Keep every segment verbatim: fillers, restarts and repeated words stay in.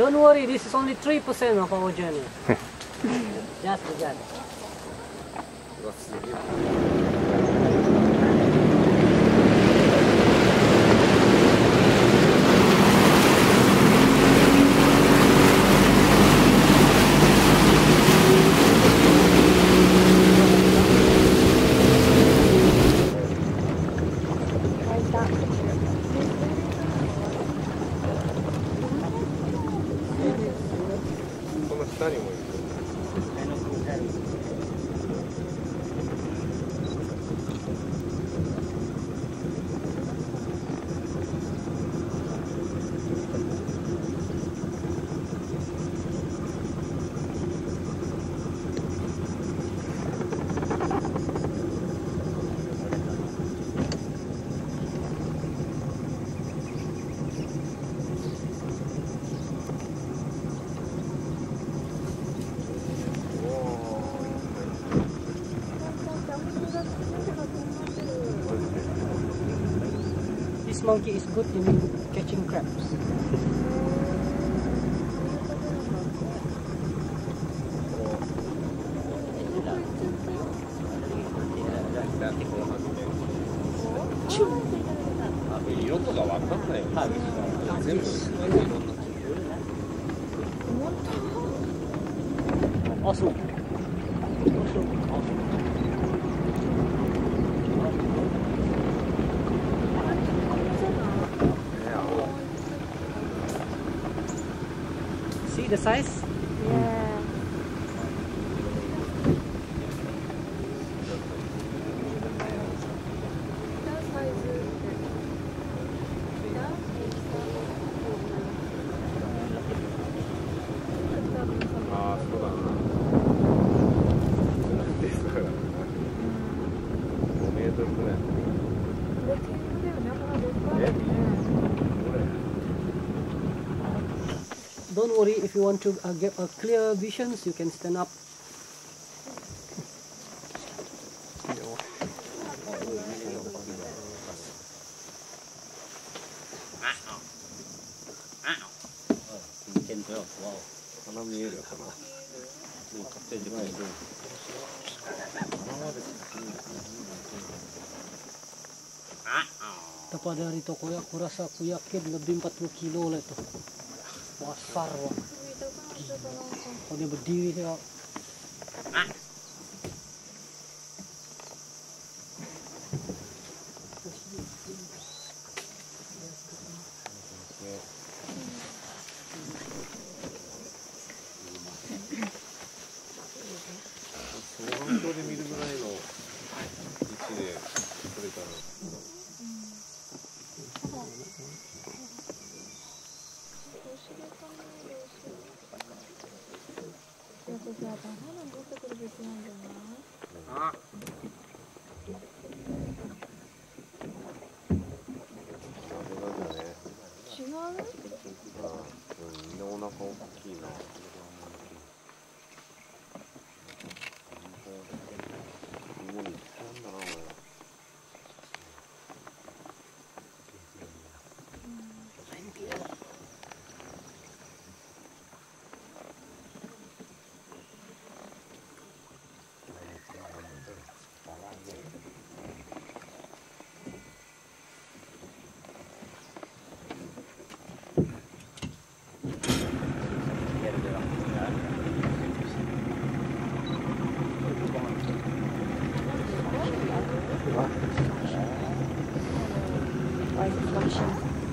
Don't worry, this is only three percent of our journey. Just the journey. What's the difference? This monkey is good in catching crabs. Awesome. Awesome. Awesome. The size? Yeah. Don't worry, if you want to uh, get a clear vision, you can stand up. Tepat dari toko ya, aku rasa aku yakin lebih empat puluh kilo lah itu. Besar wah. Kalau dia berdiri saya.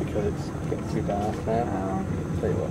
Because it's getting too dark now. Um, I'll tell you what.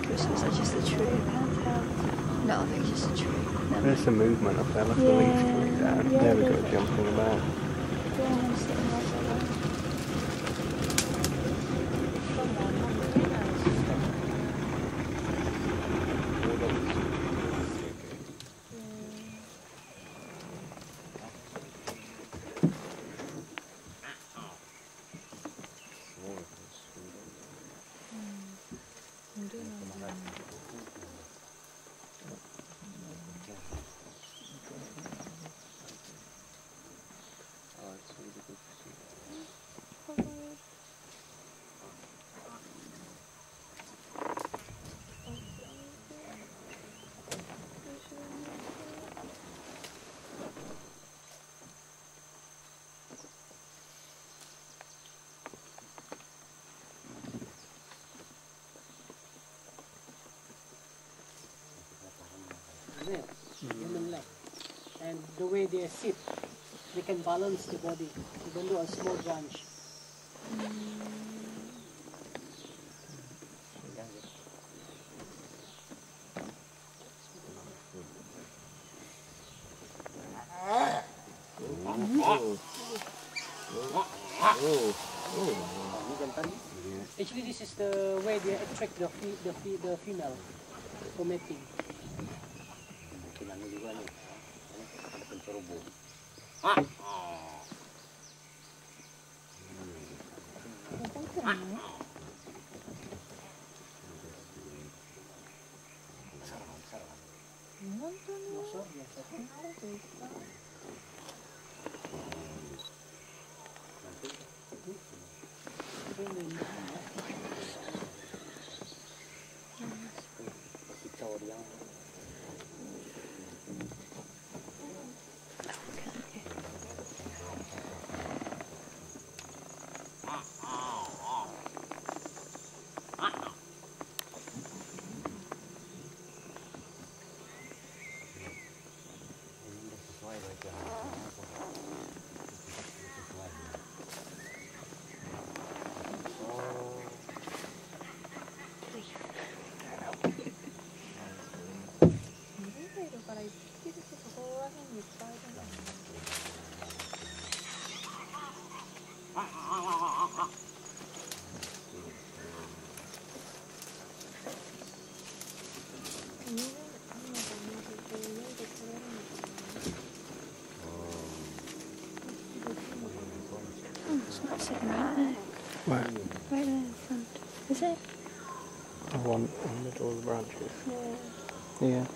Christmas, that's just a tree. No, I think it's just a tree. No. There's some movement up there, look at the leaves coming down. Yeah, there we go, jumping about. Yeah, snail, mm-hmm. human like. And the way they sit, they can balance the body, even though a small branch. Actually, this is the way they attract the fe the fe the female for mating. Sitting right there. Where? Right there in front. Is it? The one on the middle of the branches. Yeah. Yeah.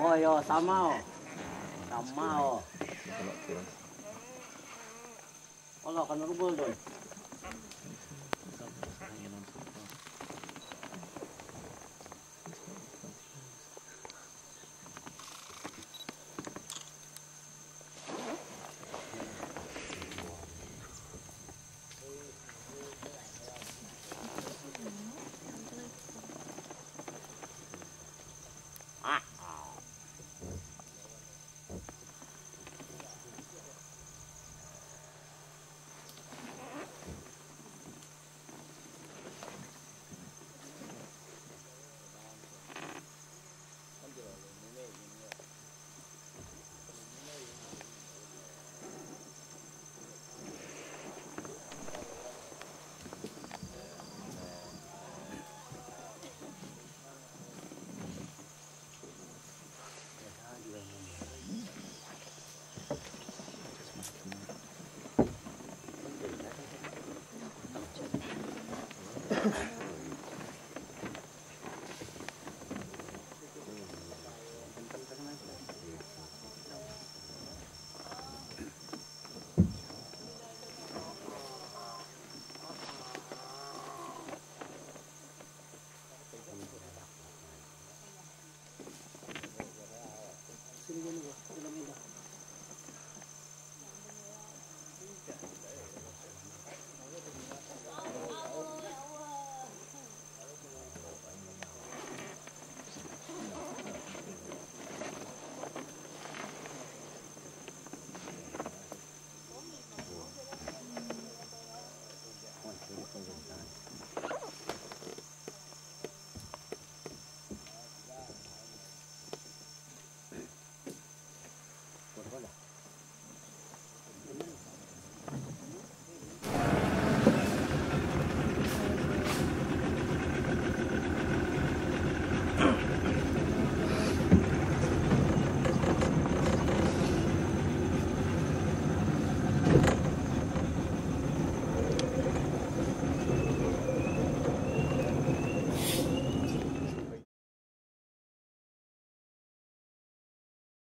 Oh yo, sama oh, sama oh. Kalau kan rubel dong.